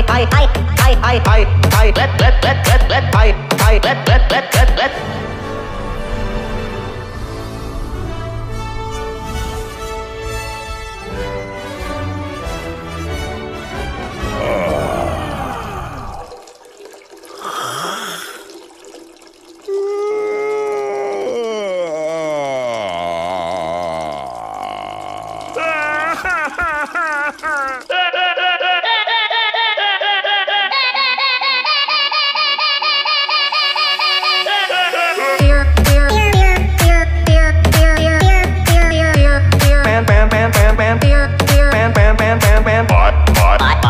let bye.